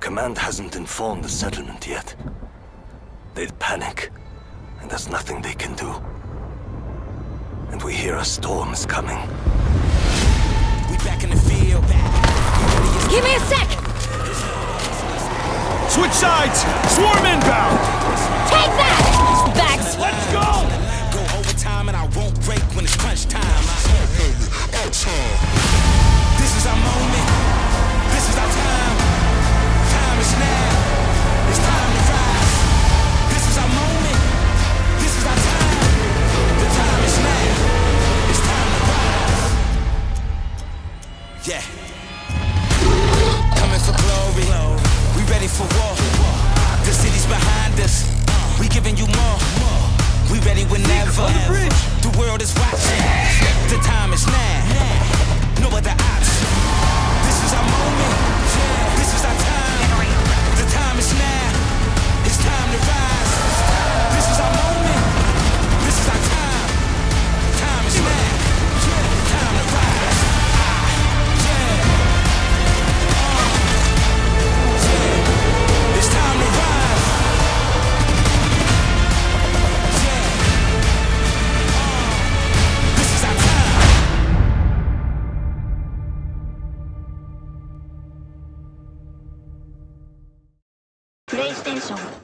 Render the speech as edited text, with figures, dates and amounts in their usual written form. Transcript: Command hasn't informed the settlement yet. They'd panic, and there's nothing they can do. And we hear a storm is coming. We back in the field. Give me a sec! Switch sides! Swarm inbound! Take that! Bax! Let's go! Go overtime and I won't break when it's crunch time. This is our moment. This is our time. Time is now. It's time to rise. This is our moment. This is our time. The time is now. It's time to rise. Yeah. Coming for glory. We ready for war. The city's behind us. We giving you more. We ready whenever. The world is watching. The time is now. No other option. This is our moment. This is our time. The time is now. It's time to rise. This is our moment. This is our time. The time is now. The time to rise. It's time to rise. PlayStation